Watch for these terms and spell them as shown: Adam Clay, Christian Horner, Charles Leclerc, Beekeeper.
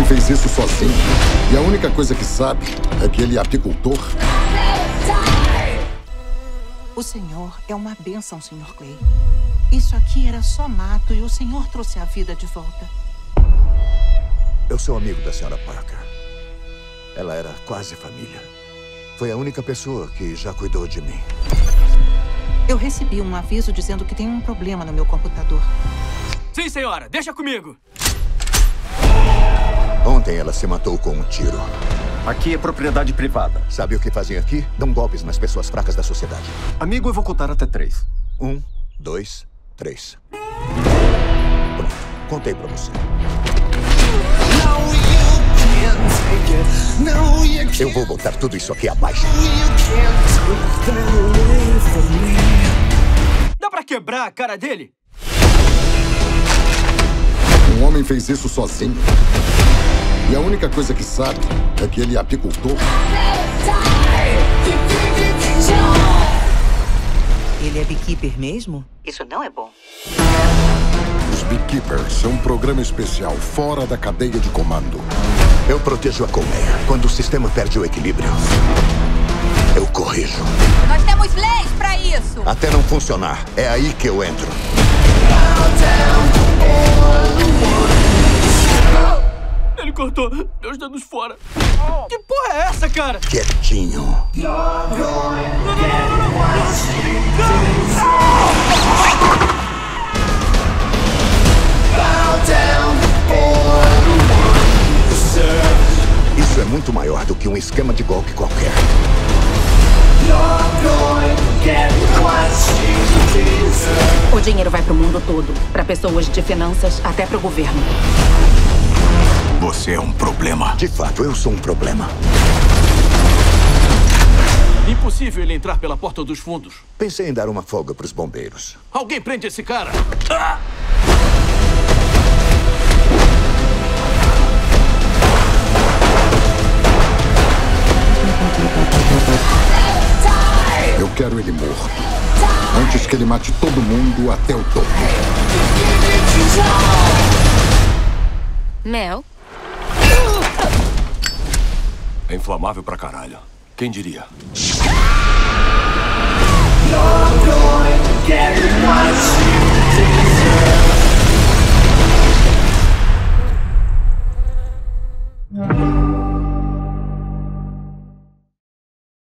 homem fez isso sozinho. E a única coisa que sabe é que ele é apicultor. O senhor é uma bênção, Sr. Clay. Isso aqui era só mato e o senhor trouxe a vida de volta. Eu sou amigo da Sra. Parker. Ela era quase família. Foi a única pessoa que já cuidou de mim. Eu recebi um aviso dizendo que tem um problema no meu computador. Sim, senhora. Deixa comigo. Ontem ela se matou com um tiro. Aqui é propriedade privada. Sabe o que fazem aqui? Dão golpes nas pessoas fracas da sociedade. Amigo, eu vou contar até 3. 1, 2, 3. Pronto. Contei pra você. Eu vou botar tudo isso aqui abaixo. Dá pra quebrar a cara dele? Um homem fez isso sozinho. E a única coisa que sabe é que ele é apicultor. Ele é beekeeper mesmo? Isso não é bom. Os Beekeepers são um programa especial fora da cadeia de comando. Eu protejo a colmeia. Quando o sistema perde o equilíbrio, eu corrijo. Nós temos leis pra isso! Até não funcionar, é aí que eu entro. Ele cortou meus dedos fora. Que porra é essa, cara? Quietinho. Isso é muito maior do que um esquema de golpe qualquer. O dinheiro vai pro mundo todo, pra pessoas de finanças até pro governo. Você é um problema. De fato, eu sou um problema. Impossível ele entrar pela porta dos fundos. Pensei em dar uma folga pros bombeiros. Alguém prende esse cara! Ah! Eu quero ele morto, antes que ele mate todo mundo até o topo. Mel? É inflamável pra caralho. Quem diria?